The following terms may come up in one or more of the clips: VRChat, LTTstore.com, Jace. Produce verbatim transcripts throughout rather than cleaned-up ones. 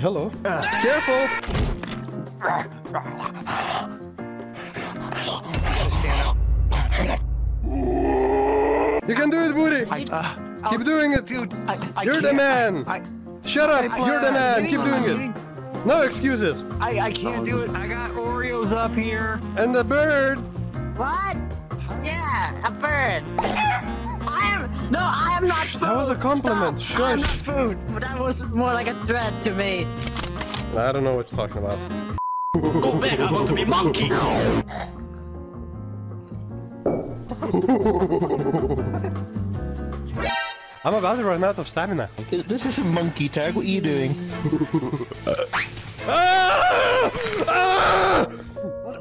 Hello. Uh. Careful! You can do it, Booty! I, uh, Keep doing it! Dude, I, I you're the man! I, I, Shut up! I, you're the man! Keep doing it! No excuses! I, I can't do it! I got Oreos up here! And the bird! What? Yeah, a bird! I am... No, I am not food! That was a compliment! Stop. Shush! I am not food! But that was more like a threat to me! I don't know what you're talking about. Go back! I want to be monkey! I'm about to run out of stamina. This is a monkey tag, what are you doing? Ah! Ah!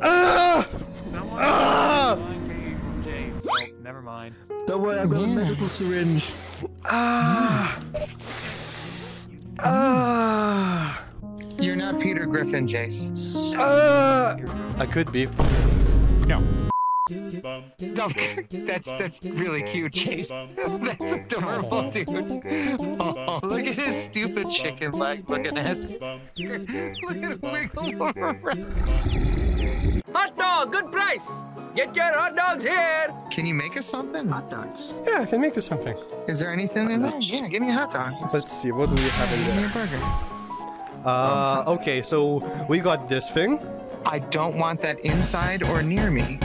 Ah! Someone ah! From Jace. Oh, never mind. Don't worry, I've got a medical syringe. Ah! Ah! You're not Peter Griffin, Jace. Ah! I could be. No. No, that's that's really cute, Jace. That's adorable, dude. Oh, look at his stupid chicken leg. Look at his. Look at him wiggle around. Hot dog, good price. Get your hot dogs here. Can you make us something? Hot dogs. Yeah, I can make us something. Is there anything in there? Yeah, give me a hot dog. Let's see, what do we have in there? Give me a burger. Uh, okay, so we got this thing. I don't want that inside or near me.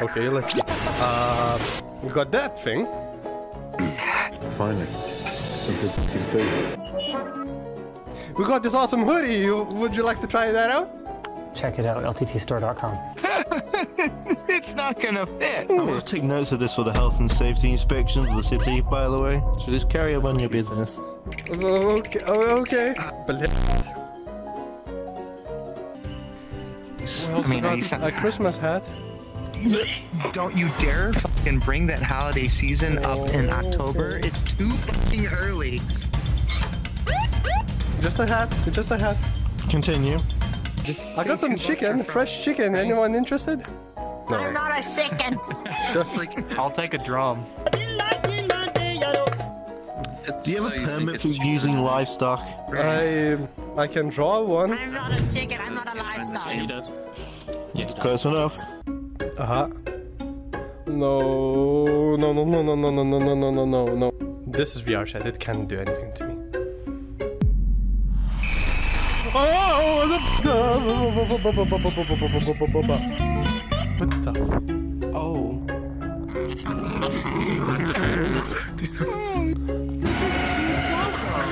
Okay, let's see. Uh, we got that thing. Finally, something fucking food. We got this awesome hoodie. Would you like to try that out? Check it out, L T T store dot com. It's not gonna fit. I want to take notes of this for the health and safety inspections of the city, by the way. So just carry on your business. Okay. Okay. We also I mean, got a Christmas hat. Don't you dare fucking bring that holiday season oh, up in October. Okay. It's too fucking early. Just a hat. Just a hat. Continue. Just I got some chicken, fresh chicken. Anyone interested? No. I'm not a chicken. Like, I'll take a drum. Do you have a permit for using livestock? I I can draw one. I'm not a chicken. I'm not a livestock. He does. Yeah, close enough. Uh-huh. No, no, no, no, no, no, no, no, no, no, no, no. This is VRChat. It can't do anything to me. Oh, what the? Oh. This one.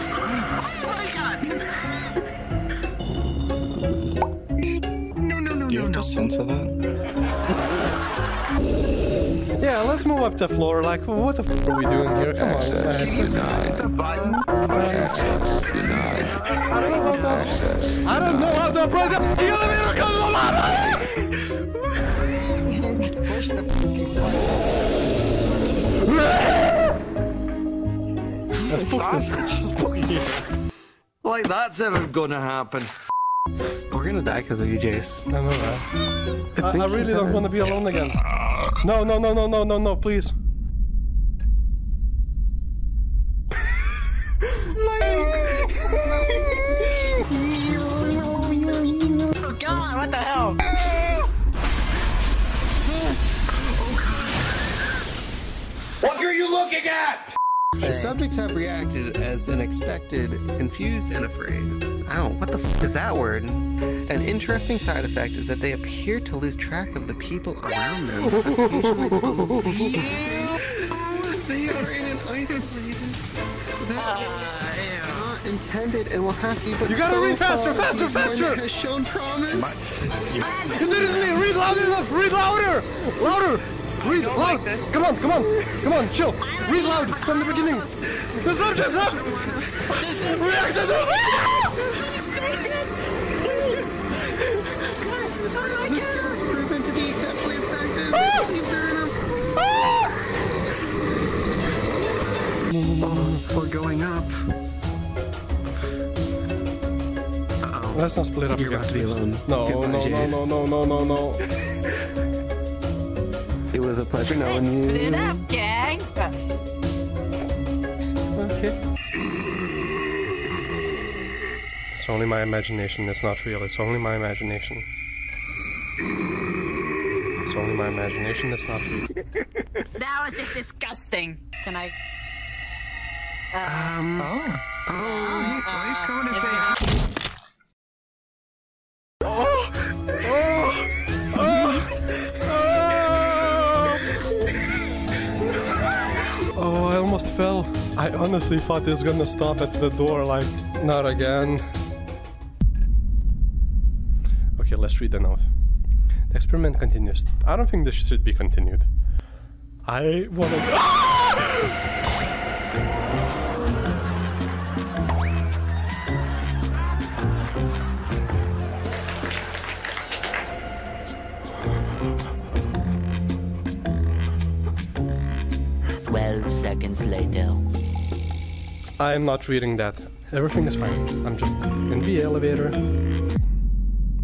Oh my God. No, no, no, no. Do you have to censor that? Yeah, let's move up the floor. Like, what the f are we doing here? Come on, guys. Press the button. I don't know how to. I don't know how to break up the elevator. Come on! Push the fucking button. That's fucking spooky. Like that's ever gonna happen. We're gonna die because of you, Jace. I know that. I, I really don't want to be alone again. No, no, no, no, no, no, no, please. Oh God, what the hell? Oh God. What are you looking at? The subjects have reacted as unexpected, confused, and afraid. I don't, what the f is that word? An interesting side effect is that they appear to lose track of the people around them. They are in an isolated that is not intended and will have to be. You gotta so read faster, faster, faster! Has shown promise. You literally read loud enough, read louder! Louder! Read loud! Like come on, come on! Come on, chill! Read loud from the beginning! The subjects up! React to those! We're going up. Uh-oh. Let's not split up You're again, please. Alone. No, Goodbye, no, Jace. no, no, no, no, no, no. It was a pleasure knowing you. Split up, gang. Okay. It's only my imagination. It's not real. It's only my imagination. It's only my imagination. It's not real. That was just disgusting. Can I? Uh, um. Oh. Oh, uh, uh, he's going to say hi. Oh! Oh! Oh! Oh! Oh! I almost fell. I honestly thought it was gonna stop at the door, like, not again. Okay, let's read the note. The experiment continues. I don't think this should be continued. I wanna... twelve seconds later. I'm not reading that. Everything is fine. I'm just in the elevator.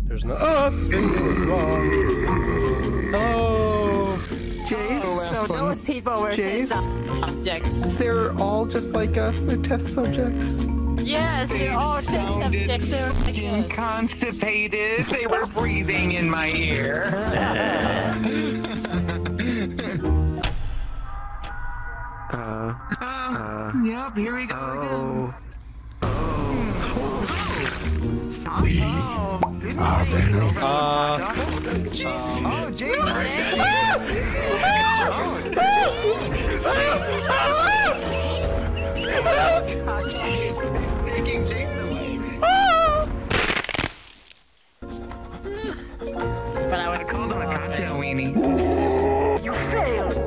There's nothing wrong. Hello! Jace, oh, so those people were Jace, test subjects. They're all just like us. They're test subjects. Yes, they're they all test subjects. They're like constipated. They were breathing in my ear. Uh, uh, yep, here we go oh, again. Oh, oh, we oh, are the uh, uh, oh, Jace. Oh, taking Jace away. But I was called on a cocktail weenie.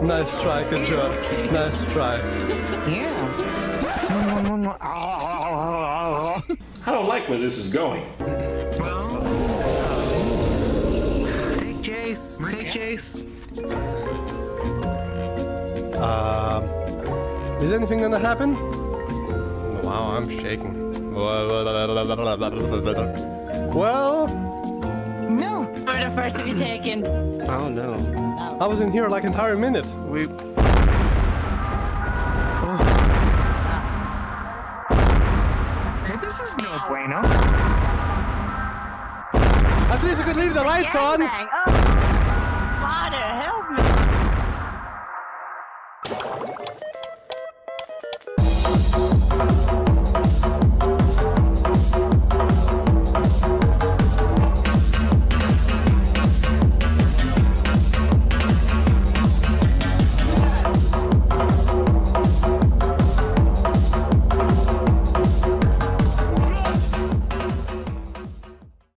Nice try, good job. Nice try. Yeah. I don't like where this is going. Take Jace. Take Jace. Um, is anything gonna happen? Wow, I'm shaking. Well. The first to be taken. Oh no. Oh. I was in here like an entire minute. We. Oh. Hey, this is no bueno. At least I could leave the lights on. Oh. Father, help me.